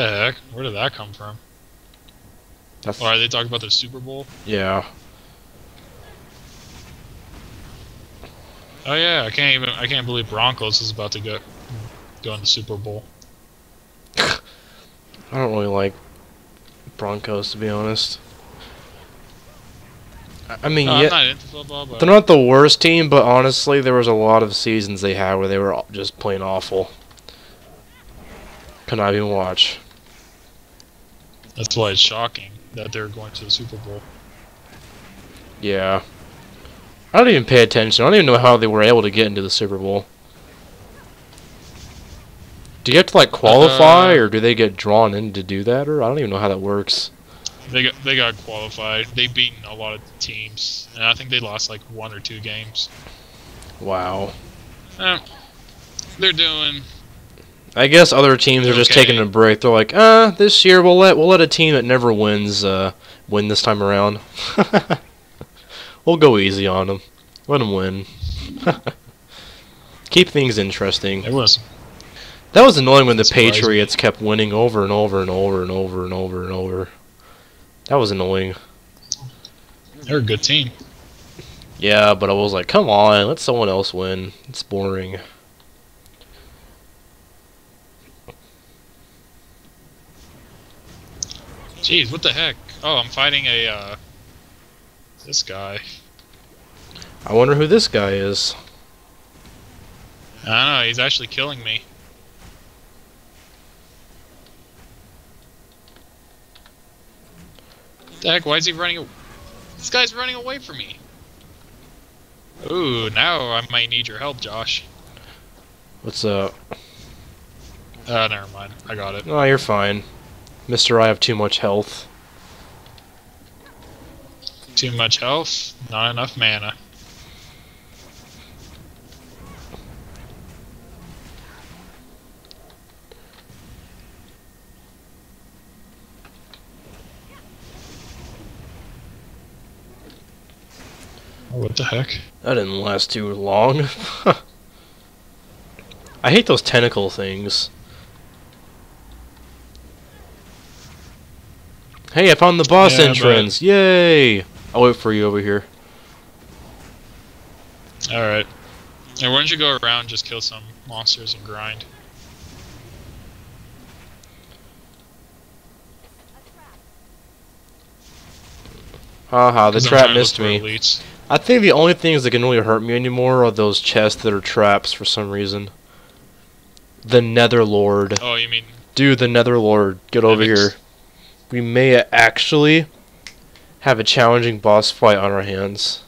the heck? Where did that come from? That's... Are they talking about the Super Bowl? Yeah. Oh yeah, I can't believe Broncos is about to go in the Super Bowl. I don't really like Broncos, to be honest. I mean, yeah, I'm not into football, but they're not the worst team, but honestly, there was a lot of seasons they had where they were just plain awful. Could not even watch. That's why it's shocking that they're going to the Super Bowl. Yeah. I don't even pay attention. I don't even know how they were able to get into the Super Bowl. Do you have to, like, qualify, or do they get drawn in to do that? Or I don't even know how that works. They got qualified. They've beaten a lot of teams, and I think they lost, like, 1 or 2 games. Wow. They're doing... I guess other teams are just taking a break. They're like, this year we'll let a team that never wins win this time around. We'll go easy on them. Let them win. Keep things interesting. It was. That was annoying when the Patriots kept winning over and over and over and over and over and over. That was annoying. They're a good team. Yeah, but I was like, come on, let someone else win. It's boring. Jeez, what the heck? Oh, I'm fighting a, this guy. I wonder who this guy is. I don't know, he's actually killing me. What the heck, why is he running? This guy's running away from me. Ooh, now I might need your help, Josh. What's up? Never mind. I got it. Oh, you're fine. Mister, I have too much health. Too much health, not enough mana. What the heck? That didn't last too long. I hate those tentacle things. Hey, I found the boss entrance! Yay! I'll wait for you over here. Alright. Now, why don't you go around and just kill some monsters and grind? Haha, the trap missed me. Elites. I think the only things that can really hurt me anymore are those chests that are traps for some reason. The Netherlord. Oh, you mean... Dude, the Netherlord. Get over here. We may actually have a challenging boss fight on our hands.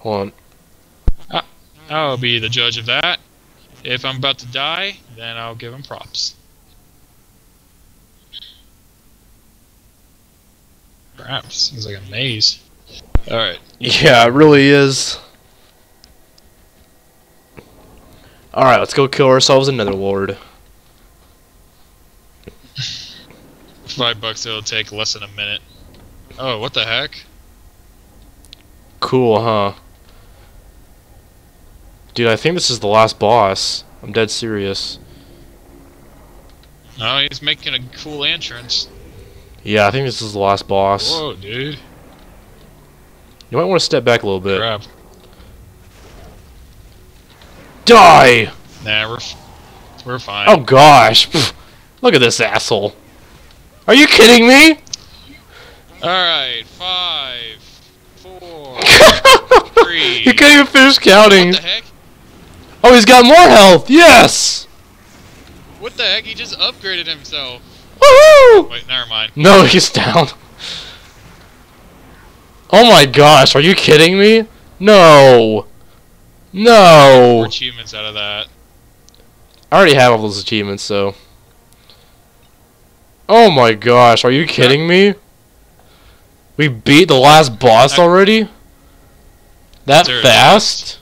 Hold on. I'll be the judge of that. If I'm about to die, then I'll give him props. Crap, seems like a maze. Alright. Yeah, it really is. Alright, let's go kill ourselves another lord. $5 it'll take less than a minute. Oh, what the heck? Cool, huh? Dude, I think this is the last boss. I'm dead serious. No, he's making a cool entrance. Yeah, I think this is the last boss. Whoa, dude. You might want to step back a little bit. Crap. Die! Nah, we're fine. Oh, gosh. Look at this asshole. Are you kidding me? Alright, 5, 4, 3. You can't even finish counting. What the heck? Oh, he's got more health. Yes. What the heck? He just upgraded himself. Woohoo! Wait, never mind. No, he's down. Oh my gosh, are you kidding me? No. No. 4 achievements out of that. I already have all those achievements, so. Oh my gosh, are you kidding me? We beat the last boss already? That fast?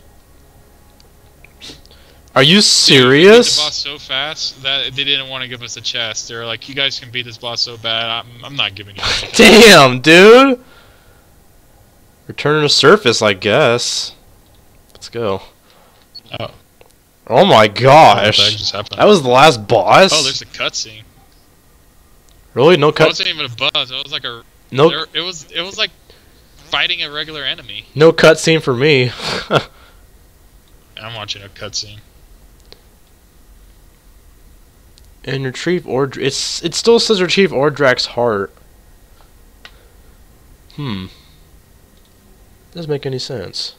Are you serious? We beat the boss so fast that they didn't want to give us a chest. They were like, you guys can beat this boss so bad, I'm not giving you anything. Damn, dude! Return to surface, I guess. Let's go. Oh. Oh my gosh! What the heck just happened? That was the last boss? Oh, there's a cutscene. Really? No cutscene? It wasn't even a boss. It was like a... No. There, it was like fighting a regular enemy. No cutscene for me. I'm watching a cutscene. And retrieve Ordrak. It still says retrieve Ordrak's heart. Hmm. Doesn't make any sense.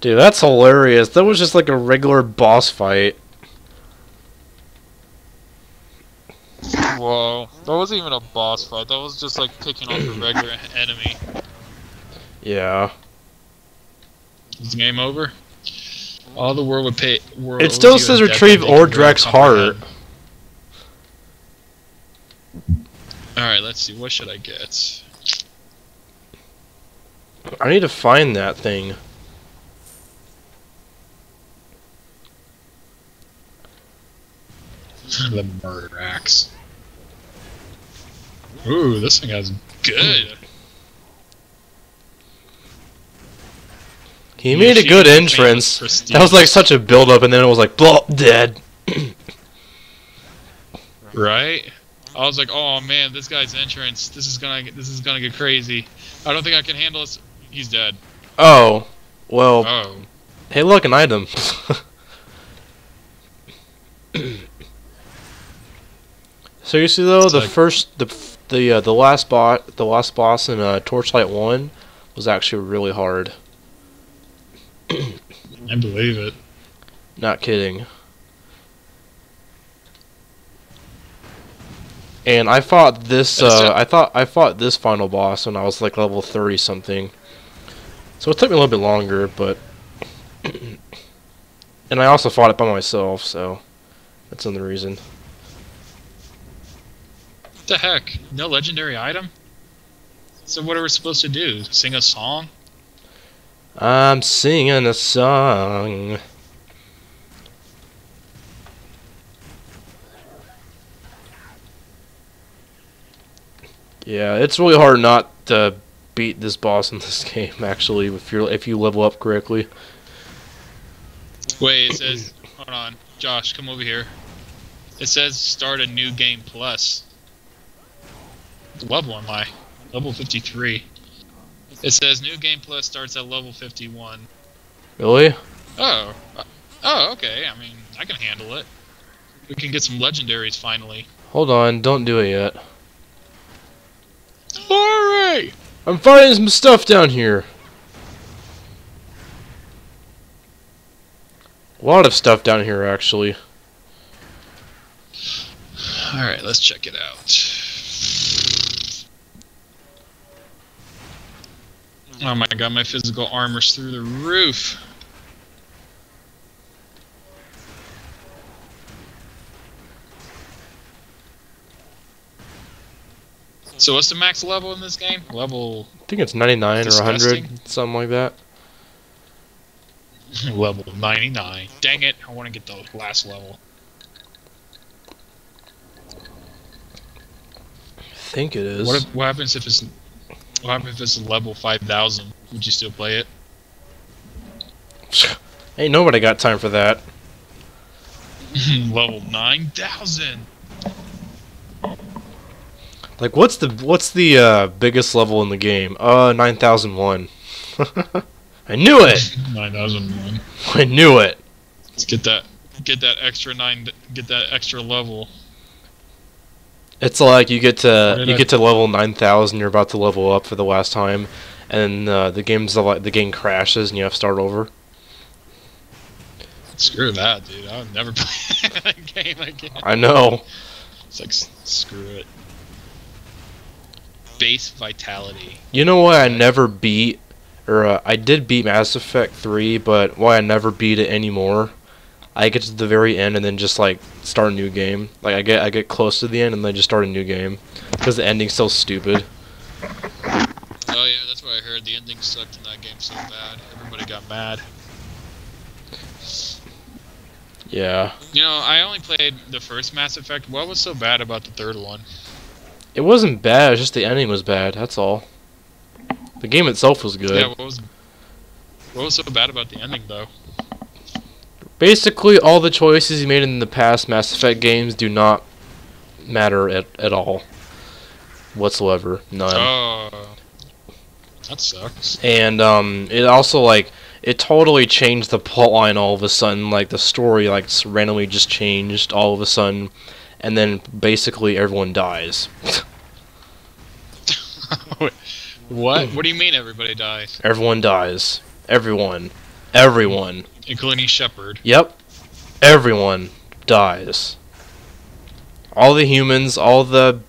Dude, that's hilarious. That was just like a regular boss fight. Whoa. That wasn't even a boss fight. That was just like picking off a regular enemy. Yeah. Is the game over? All the world would pay... World it still says retrieve Ordrak's heart. Alright, let's see. What should I get? I need to find that thing. The murder axe. Ooh, this thing has good. He made a good entrance. That was like such a build up, and then it was like, blah, dead. Right? I was like, oh man, this guy's entrance. This is gonna get crazy. I don't think I can handle this. He's dead. Oh, well. Oh. Hey, look, an item. Seriously though, the first, the last boss in Torchlight 1 was actually really hard. I believe it. Not kidding. And I fought this. I fought this final boss when I was like level 30 something. So it took me a little bit longer, but. And I also fought it by myself, so that's another reason. What the heck? No legendary item? So what are we supposed to do? Sing a song? I'm singing a song. Yeah, it's really hard not to beat this boss in this game, actually, if you level up correctly. Wait, it says... Hold on. Josh, come over here. It says start a new game plus. Level am I? Level 53. It says new game plus starts at level 51. Really? Oh. Oh, okay. I mean, I can handle it. We can get some legendaries finally. Hold on, don't do it yet. Alright! I'm finding some stuff down here. A lot of stuff down here, actually. Alright, let's check it out. Oh my god, my physical armor's through the roof. So what's the max level in this game? Level... I think it's 99 disgusting. Or 100, something like that. Level 99. Dang it, I want to get the last level. I think it is. What happens if it's... What happens if it's level 5,000? Would you still play it? Ain't nobody got time for that. Level 9,000. Like, what's the biggest level in the game? 9,001. I knew it. 9,001. I knew it. Let's get that extra level. It's like you get to level 9,000. You're about to level up for the last time, and the game crashes, and you have to start over. Screw that, dude! I'll never play that game again. I know. It's like screw it. Base vitality. You know why I never beat, or I did beat Mass Effect 3, but why I never beat it anymore? I get to the very end and then just like start a new game. Like I get close to the end and then just start a new game because the ending's so stupid. Oh yeah, that's what I heard. The ending sucked in that game so bad. Everybody got mad. Yeah. You know, I only played the first Mass Effect. What was so bad about the third one? It wasn't bad. It was just the ending was bad. That's all. The game itself was good. Yeah. What was What was so bad about the ending, though? Basically, all the choices you made in the past Mass Effect games do not matter at all. Whatsoever. None. Oh. That sucks. And, it also, like, it totally changed the plotline all of a sudden. Like, the story, like, randomly just changed all of a sudden. And then, basically, everyone dies. What? What do you mean everybody dies? Everyone dies. Everyone. Everyone. Including Shepard. Yep. Everyone dies. All the humans, all the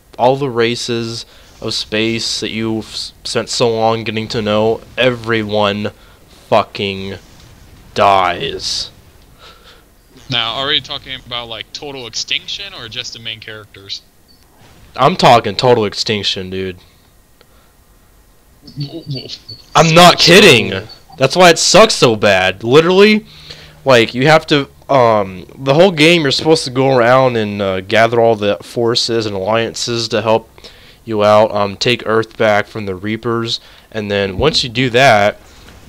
races of space that you've spent so long getting to know, everyone fucking dies. Now, are we talking about, like, total extinction or just the main characters? I'm talking total extinction, dude. I'm not kidding. That's why it sucks so bad. Literally, like, you have to, the whole game you're supposed to go around and gather all the forces and alliances to help you out, take Earth back from the Reapers, and then once you do that,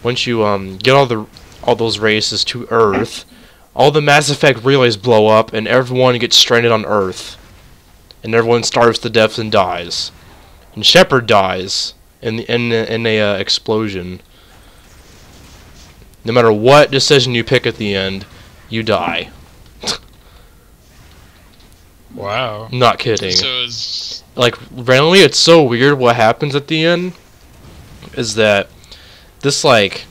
once you get all those races to Earth, all the Mass Effect relays blow up and everyone gets stranded on Earth. And everyone starves to death and dies. And Shepard dies in a explosion. No matter what decision you pick at the end, you die. Wow. Not kidding. So it's... Like, randomly, it's so weird what happens at the end is that this, like,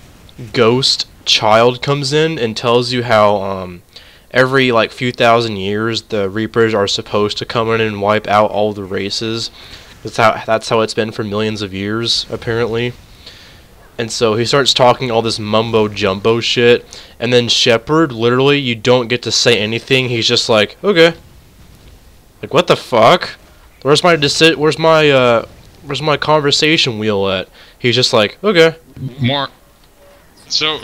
ghost child comes in and tells you how, every, like, few thousand years the Reapers are supposed to come in and wipe out all the races. That's how it's been for millions of years, apparently. And so he starts talking all this mumbo-jumbo shit, and then Shepard, literally, you don't get to say anything, he's just like, okay. Like, what the fuck? Where's my conversation wheel at? He's just like, okay. More... So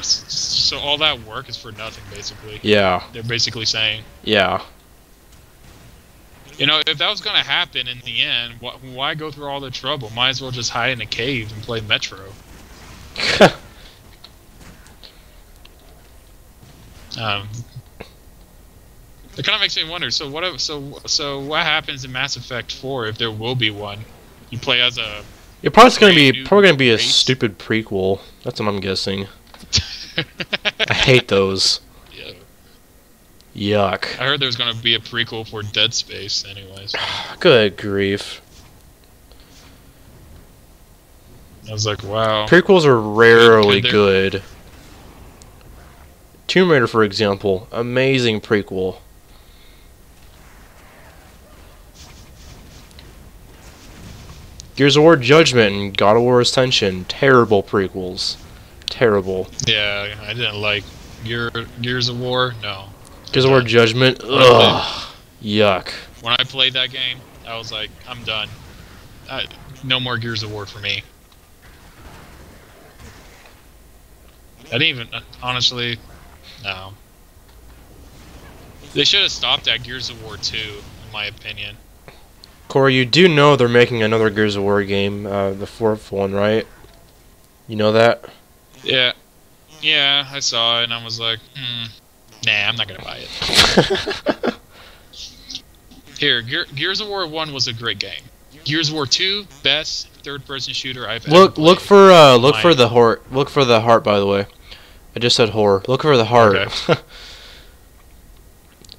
all that work is for nothing, basically. Yeah. They're basically saying. Yeah. You know, if that was gonna happen in the end, why go through all the trouble? Might as well just hide in a cave and play Metro. It kind of makes me wonder. So what happens in Mass Effect 4 if there will be one? You play as a. You're probably gonna be a stupid prequel. That's what I'm guessing. I hate those. Yeah. Yuck. I heard there's gonna be a prequel for Dead Space, anyways. Good grief. I was like, wow. Prequels are rarely good. Tomb Raider, for example, amazing prequel. Gears of War Judgment and God of War Ascension, terrible prequels. Terrible. Yeah, I didn't like Gears of War, no. Gears of War Judgment, ugh, yuck. When I played that game, I was like, I'm done. No more Gears of War for me. I didn't even, honestly, no. They should have stopped at Gears of War 2, in my opinion. Corey, you do know they're making another Gears of War game, the fourth one, right? You know that? Yeah. Yeah, I saw it and I was like, nah, I'm not gonna buy it. Here, Gears of War 1 was a great game. Gears of War 2, best third-person shooter I've ever played. Look for the heart, by the way. I just said horror. Look for the heart. Okay.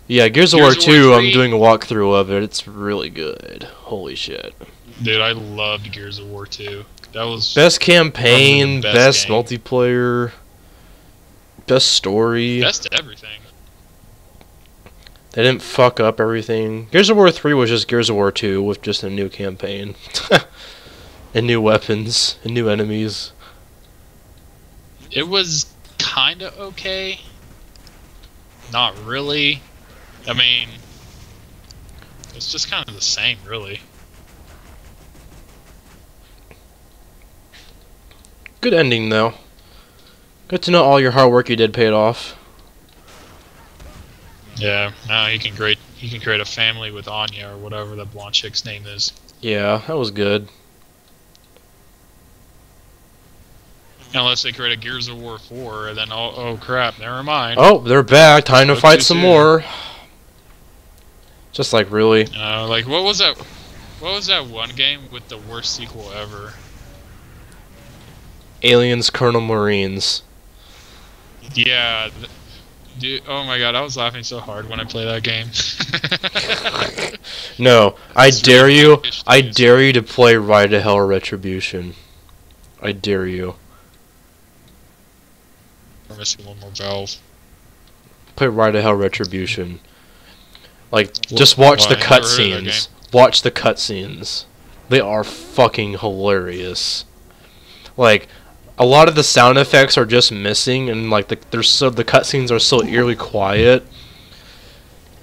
Yeah, Gears of War 2, I'm doing a walkthrough of it. It's really good. Holy shit. Dude, I loved Gears of War 2. That was best campaign, best multiplayer, best story. Best everything. They didn't fuck up everything. Gears of War 3 was just Gears of War 2 with just a new campaign. And new weapons. And new enemies. It was kinda okay. Not really. I mean... It's just kinda the same, really. Good ending, though. Good to know all your hard work you did paid off. Yeah, now he can create a family with Anya or whatever that blonde chick's name is. Yeah, that was good. Unless they create a Gears of War 4, and then oh crap, never mind. Oh, they're back. Time to fight some more. Just like really. Like what was that? What was that one game with the worst sequel ever? Aliens Colonial Marines. Yeah, dude. Oh my god, I was laughing so hard when I played that game. No, I dare you. I dare you to play Ride of Hell Retribution. I dare you. We're missing one more valve. Play Ride of Hell Retribution. Like, just watch the cutscenes. Watch the cutscenes. They are fucking hilarious. Like, a lot of the sound effects are just missing, and like the cutscenes are so eerily quiet,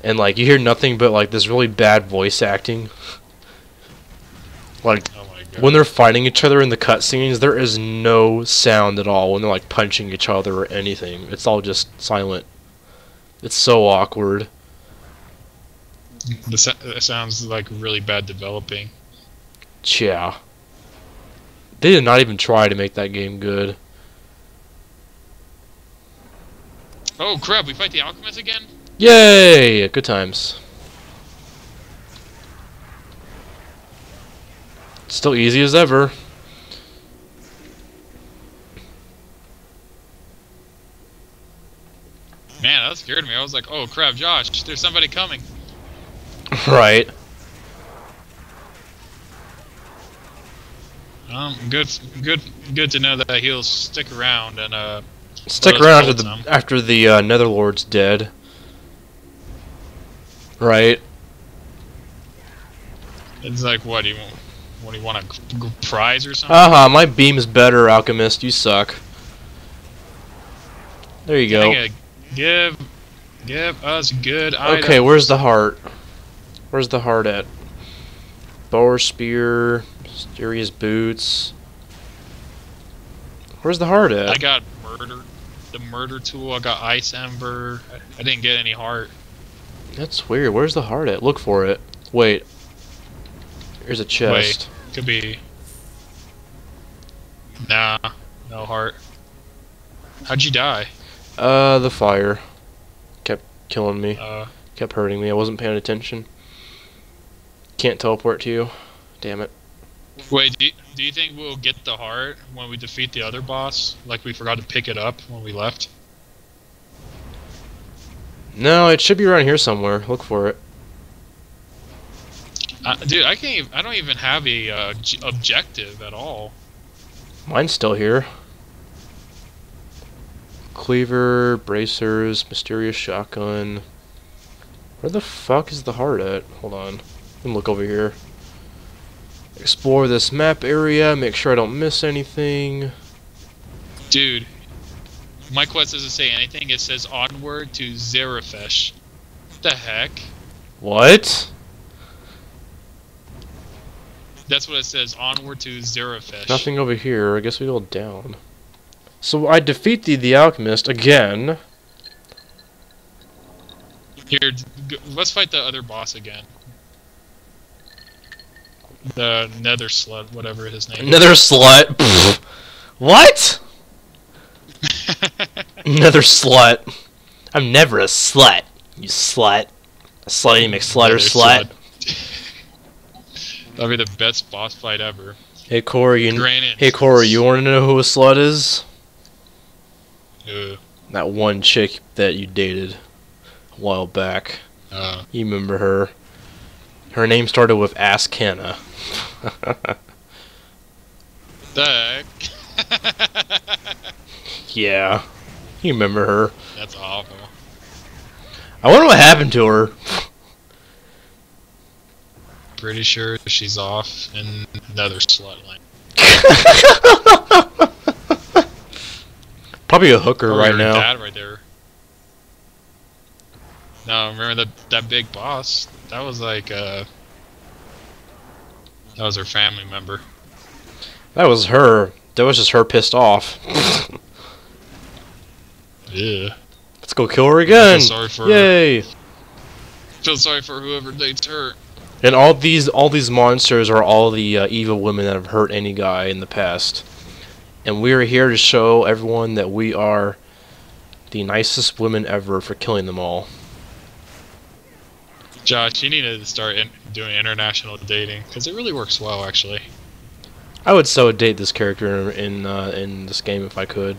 and like you hear nothing but like this really bad voice acting. Like, oh my God, when they're fighting each other in the cutscenes, there is no sound at all when they're like punching each other or anything. It's all just silent. It's so awkward. That sounds like really bad developing. Yeah. They did not even try to make that game good. Oh crap, we fight the Alchemist again? Yay! Good times. Still easy as ever. Man, that scared me. I was like, oh crap, Josh, there's somebody coming. Right. Good to know that he'll stick around and stick around after the Netherlord's dead. Right. It's like, what do you want a prize or something? My beam's better, Alchemist. You suck. There you go. Give us good items. Okay, where's the heart? Where's the heart at? Bower spear, mysterious boots. Where's the heart at? I got murder, the murder tool. I got ice ember. I didn't get any heart. That's weird. Where's the heart at? Look for it. Wait. Here's a chest. Wait, could be. Nah, no heart. How'd you die? The fire kept killing me. Kept hurting me. I wasn't paying attention. Can't teleport to you. Damn it. Wait, do you think we'll get the heart when we defeat the other boss? Like we forgot to pick it up when we left? No, it should be around here somewhere. Look for it. Dude, I can't even, I don't even have a objective at all. Mine's still here. Cleaver, bracers, mysterious shotgun. Where the fuck is the heart at? Hold on. And look over here. Explore this map area, make sure I don't miss anything. Dude, my quest doesn't say anything. It says onward to Zerifesh. What the heck? What? That's what it says, onward to Zerifesh. Nothing over here. I guess we go down. So I defeat the Alchemist again. Here, let's fight the other boss again. The Nether Slut, whatever his name is. Nether Slut? Pfft. What? Nether Slut. I'm never a slut, you slut. A slutty McSlutter slut. That'll be the best boss fight ever. Hey Corey, you wanna know who a slut is? That one chick that you dated a while back. You remember her. Her name started with Ass Canna. Yeah. You remember her. That's awful. I wonder what happened to her. Pretty sure she's off in another slut line. Probably a hooker right now. Dad right there. No, remember that big boss? That was like that was her family member. That was her. That was just her pissed off. Yeah. Let's go kill her again. I feel sorry for her. I feel sorry for whoever dates her. And all these monsters are all the evil women that have hurt any guy in the past. And we are here to show everyone that we are the nicest women ever for killing them all. Josh, you need to start doing international dating, because it really works well, actually. I would so date this character in this game if I could.